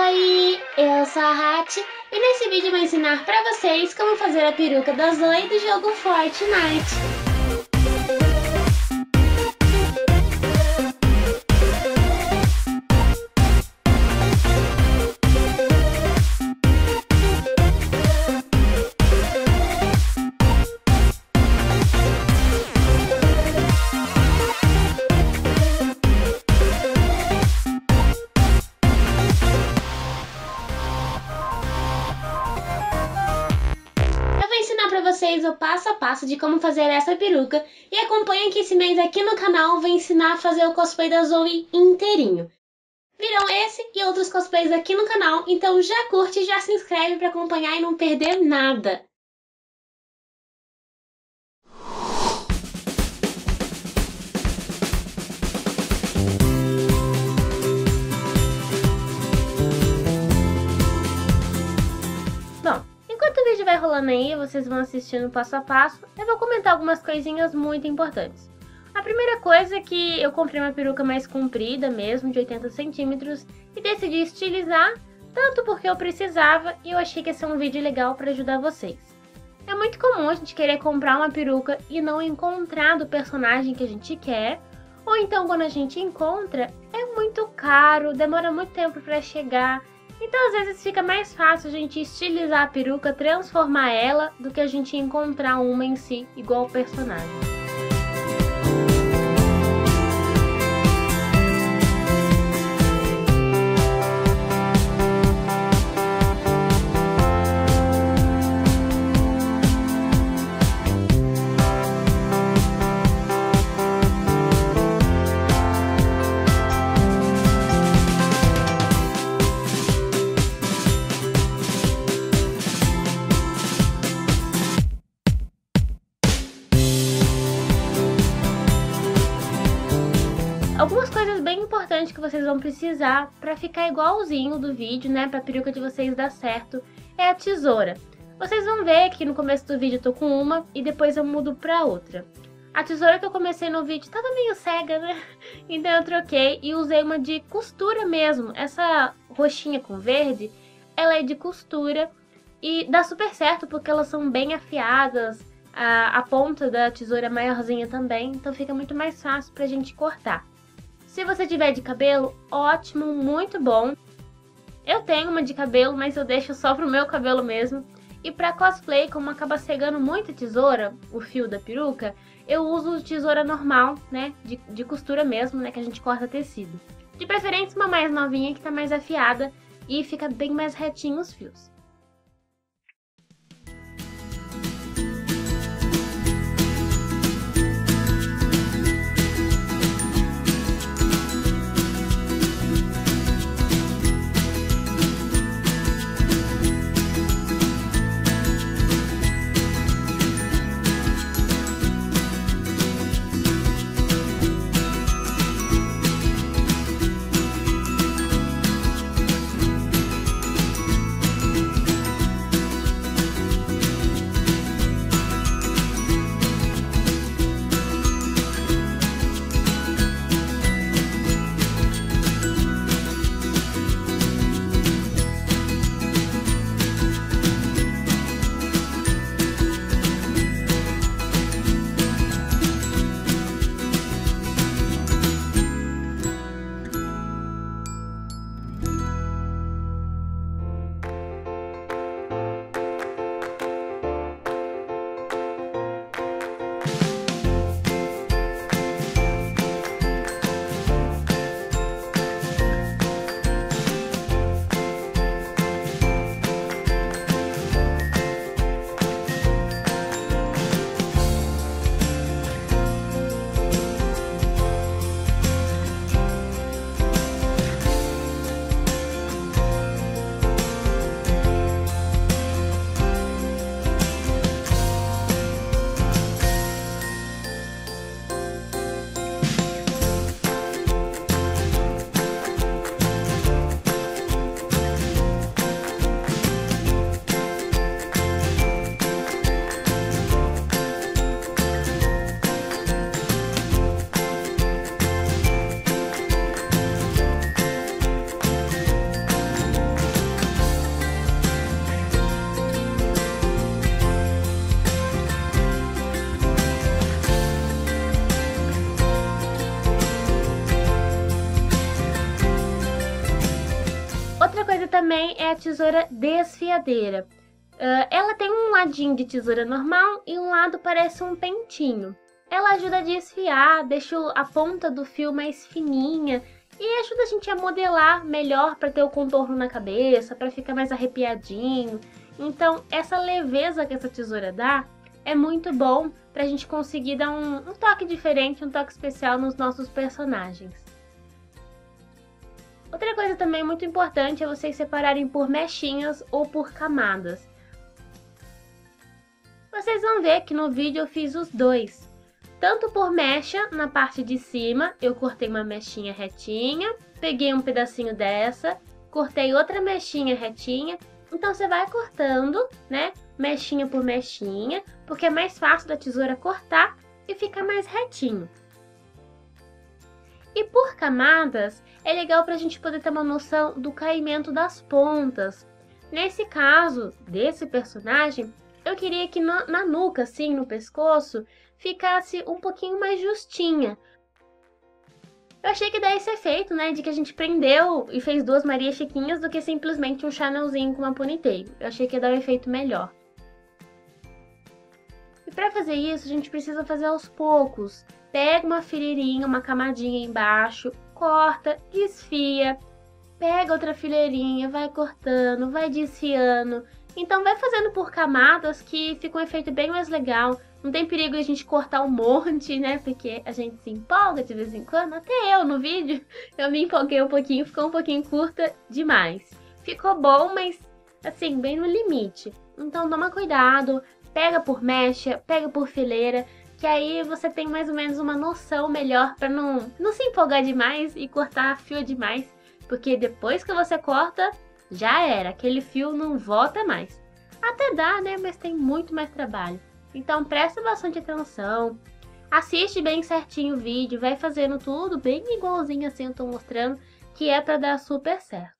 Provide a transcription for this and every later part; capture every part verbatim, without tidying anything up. Oi, eu sou a Hati e nesse vídeo eu vou ensinar pra vocês como fazer a peruca da Zoey do jogo Fortnite. Para vocês o passo a passo de como fazer essa peruca e acompanhem que esse mês aqui no canal vou ensinar a fazer o cosplay da Zoey inteirinho. Viram esse e outros cosplays aqui no canal, então já curte e já se inscreve para acompanhar e não perder nada. Vai rolando aí, vocês vão assistindo passo a passo, eu vou comentar algumas coisinhas muito importantes. A primeira coisa é que eu comprei uma peruca mais comprida mesmo, de oitenta centímetros, e decidi estilizar, tanto porque eu precisava e eu achei que esse é um vídeo legal para ajudar vocês. É muito comum a gente querer comprar uma peruca e não encontrar do personagem que a gente quer, ou então quando a gente encontra, é muito caro, demora muito tempo para chegar. Então, às vezes, fica mais fácil a gente estilizar a peruca, transformar ela, do que a gente encontrar uma em si, igual o personagem. Algumas coisas bem importantes que vocês vão precisar para ficar igualzinho do vídeo, né, para a peruca de vocês dar certo, é a tesoura. Vocês vão ver que no começo do vídeo eu tô com uma e depois eu mudo para outra. A tesoura que eu comecei no vídeo tava meio cega, né? Então eu troquei e usei uma de costura mesmo. Essa roxinha com verde, ela é de costura e dá super certo porque elas são bem afiadas, a, a ponta da tesoura é maiorzinha também, então fica muito mais fácil pra gente cortar. Se você tiver de cabelo, ótimo, muito bom. Eu tenho uma de cabelo, mas eu deixo só pro meu cabelo mesmo. E pra cosplay, como acaba cegando muito a tesoura, o fio da peruca, eu uso tesoura normal, né, de, de costura mesmo, né, que a gente corta tecido. De preferência uma mais novinha, que tá mais afiada e fica bem mais retinho os fios. coisa também é a tesoura desfiadeira. Uh, ela tem um ladinho de tesoura normal e um lado parece um pentinho. Ela ajuda a desfiar, deixa a ponta do fio mais fininha e ajuda a gente a modelar melhor para ter o contorno na cabeça, para ficar mais arrepiadinho. Então, essa leveza que essa tesoura dá é muito bom para a gente conseguir dar um, um toque diferente, um toque especial nos nossos personagens. Outra coisa também muito importante é vocês separarem por mechinhas ou por camadas. Vocês vão ver que no vídeo eu fiz os dois. Tanto por mecha, na parte de cima, eu cortei uma mechinha retinha, peguei um pedacinho dessa, cortei outra mechinha retinha. Então você vai cortando, né, mechinha por mechinha, porque é mais fácil da tesoura cortar e fica mais retinho. E por camadas, é legal para a gente poder ter uma noção do caimento das pontas. Nesse caso, desse personagem, eu queria que na, na nuca, assim, no pescoço, ficasse um pouquinho mais justinha. Eu achei que dá esse efeito, né, de que a gente prendeu e fez duas Maria Chiquinhas do que simplesmente um chanelzinho com uma ponytail. Eu achei que ia dar um efeito melhor. E para fazer isso, a gente precisa fazer aos poucos. Pega uma fileirinha, uma camadinha embaixo, corta, desfia, pega outra fileirinha, vai cortando, vai desfiando. Então vai fazendo por camadas que fica um efeito bem mais legal. Não tem perigo de a gente cortar um monte, né? Porque a gente se empolga de vez em quando. Até eu no vídeo, eu me empolguei um pouquinho, ficou um pouquinho curta demais. Ficou bom, mas assim, bem no limite. Então toma cuidado, pega por mecha, pega por fileira, que aí você tem mais ou menos uma noção melhor para não, não se empolgar demais e cortar fio demais, porque depois que você corta, já era, aquele fio não volta mais. Até dá, né, mas tem muito mais trabalho. Então presta bastante atenção, assiste bem certinho o vídeo, vai fazendo tudo bem igualzinho assim eu tô mostrando, que é para dar super certo.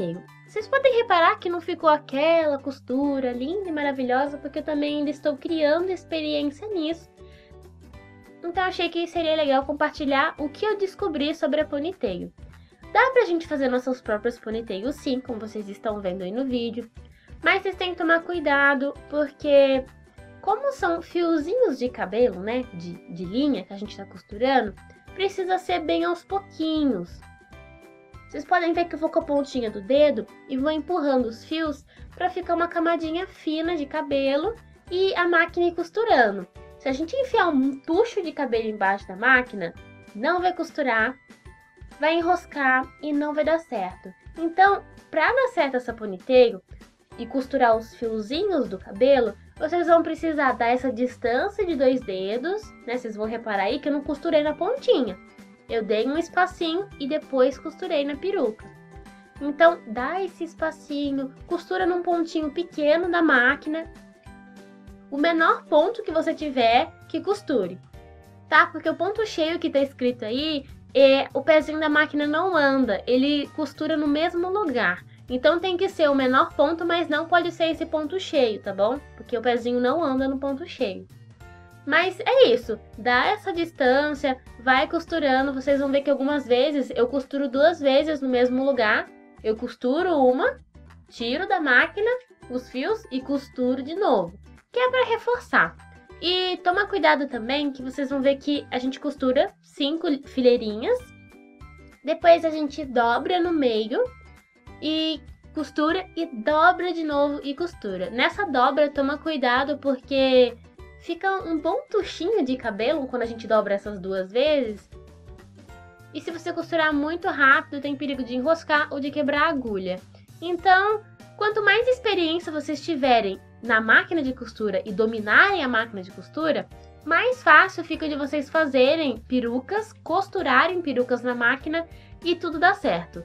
penteio. Vocês podem reparar que não ficou aquela costura linda e maravilhosa, porque eu também ainda estou criando experiência nisso. Então achei que seria legal compartilhar o que eu descobri sobre a ponytail. Dá pra gente fazer nossas próprias ponytails sim, como vocês estão vendo aí no vídeo. Mas vocês têm que tomar cuidado, porque como são fiozinhos de cabelo, né, de, de linha que a gente tá costurando, precisa ser bem aos pouquinhos. Vocês podem ver que eu vou com a pontinha do dedo e vou empurrando os fios pra ficar uma camadinha fina de cabelo e a máquina ir costurando. Se a gente enfiar um tucho de cabelo embaixo da máquina, não vai costurar, vai enroscar e não vai dar certo. Então, para dar certo essa ponytail e costurar os fiozinhos do cabelo, vocês vão precisar dar essa distância de dois dedos, né? Vocês vão reparar aí que eu não costurei na pontinha. Eu dei um espacinho e depois costurei na peruca. Então, dá esse espacinho, costura num pontinho pequeno da máquina, o menor ponto que você tiver que costure, tá? Porque o ponto cheio que tá escrito aí, é, o pezinho da máquina não anda, ele costura no mesmo lugar. Então tem que ser o menor ponto, mas não pode ser esse ponto cheio, tá bom? Porque o pezinho não anda no ponto cheio. Mas é isso, dá essa distância, vai costurando, vocês vão ver que algumas vezes eu costuro duas vezes no mesmo lugar. Eu costuro uma, tiro da máquina os fios e costuro de novo, que é para reforçar. E toma cuidado também, que vocês vão ver que a gente costura cinco fileirinhas, depois a gente dobra no meio e costura e dobra de novo e costura. Nessa dobra, toma cuidado porque fica um bom tuchinho de cabelo quando a gente dobra essas duas vezes. E se você costurar muito rápido, tem perigo de enroscar ou de quebrar a agulha. Então, quanto mais experiência vocês tiverem na máquina de costura e dominarem a máquina de costura, mais fácil fica de vocês fazerem perucas, costurarem perucas na máquina e tudo dá certo.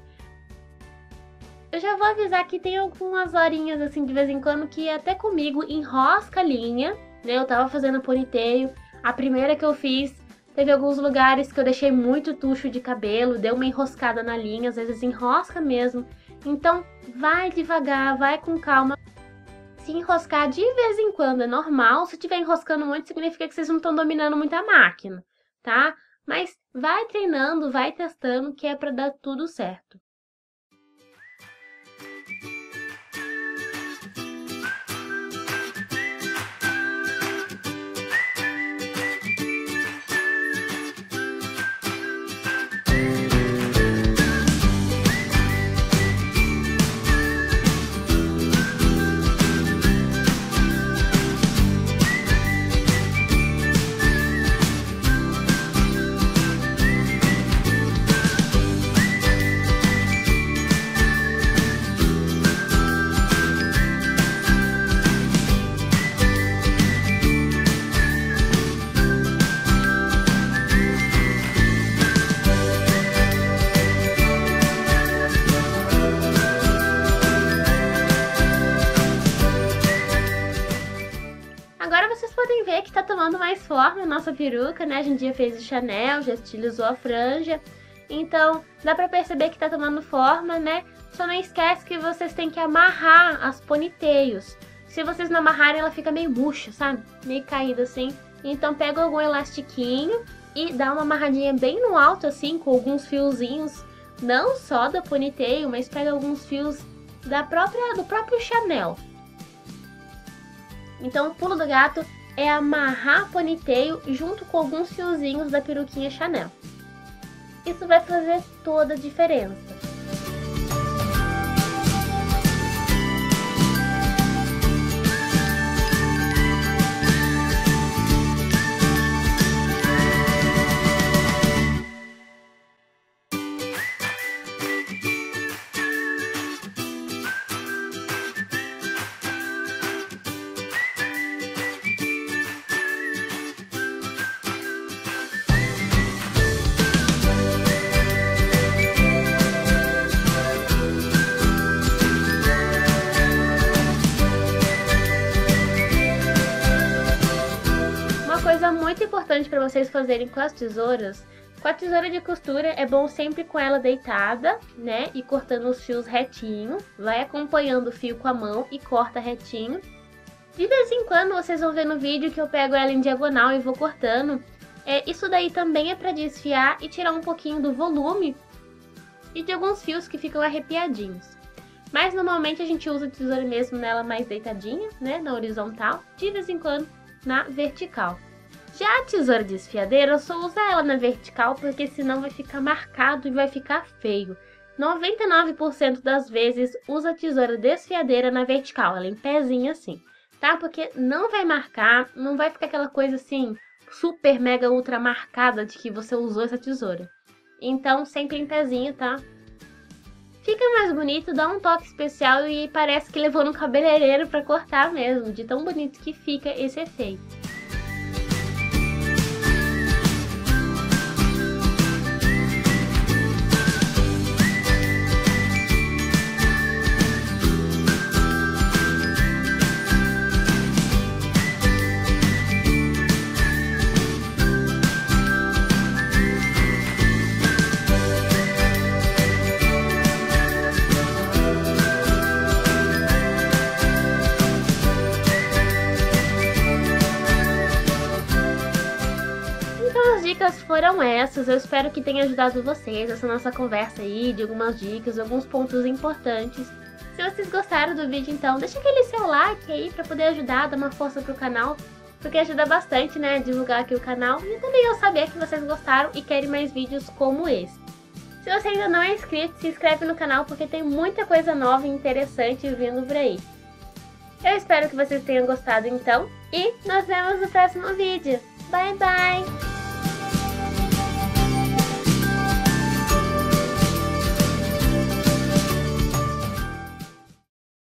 Eu já vou avisar que tem algumas horinhas assim de vez em quando que até comigo enrosca a linha, né? Eu tava fazendo ponytail, a primeira que eu fiz teve alguns lugares que eu deixei muito tucho de cabelo, deu uma enroscada na linha, às vezes enrosca mesmo. Então vai devagar, vai com calma. Se enroscar de vez em quando é normal, se estiver enroscando muito significa que vocês não estão dominando muito a máquina, tá? Mas vai treinando, vai testando que é pra dar tudo certo. Que tá tomando mais forma a nossa peruca, né? A gente já fez o Chanel, já estilizou a franja, então dá pra perceber que tá tomando forma, né? Só não esquece que vocês têm que amarrar as ponytails. Se vocês não amarrarem, ela fica meio murcha, sabe? Meio caída assim. Então pega algum elastiquinho e dá uma amarradinha bem no alto assim, com alguns fiozinhos, não só da ponytail, mas pega alguns fios da própria, do próprio Chanel. Então o pulo do gato é amarrar a ponytail junto com alguns fiozinhos da peruquinha Chanel. Isso vai fazer toda a diferença. Muito importante para vocês fazerem com as tesouras Com a tesoura de costura é bom sempre com ela deitada, né? E cortando os fios retinho. Vai acompanhando o fio com a mão e corta retinho. De vez em quando vocês vão ver no vídeo que eu pego ela em diagonal e vou cortando. É, isso daí também é para desfiar e tirar um pouquinho do volume e de alguns fios que ficam arrepiadinhos. Mas normalmente a gente usa a tesoura mesmo nela mais deitadinha, né? Na horizontal, de vez em quando na vertical. Já a tesoura desfiadeira, eu só uso ela na vertical porque senão vai ficar marcado e vai ficar feio. noventa e nove por cento das vezes usa a tesoura desfiadeira na vertical, ela em pezinho assim, tá? Porque não vai marcar, não vai ficar aquela coisa assim, super, mega, ultra marcada de que você usou essa tesoura. Então, sempre em pezinho, tá? Fica mais bonito, dá um toque especial e parece que levou no cabeleireiro pra cortar mesmo, de tão bonito que fica esse efeito. Foram essas, eu espero que tenha ajudado vocês, essa nossa conversa aí, de algumas dicas, alguns pontos importantes. Se vocês gostaram do vídeo, então, deixa aquele seu like aí pra poder ajudar, dar uma força pro canal, porque ajuda bastante, né, a divulgar aqui o canal, e também eu saber que vocês gostaram e querem mais vídeos como esse. Se você ainda não é inscrito, se inscreve no canal, porque tem muita coisa nova e interessante vindo por aí. Eu espero que vocês tenham gostado, então, e nos vemos no próximo vídeo. Bye, bye!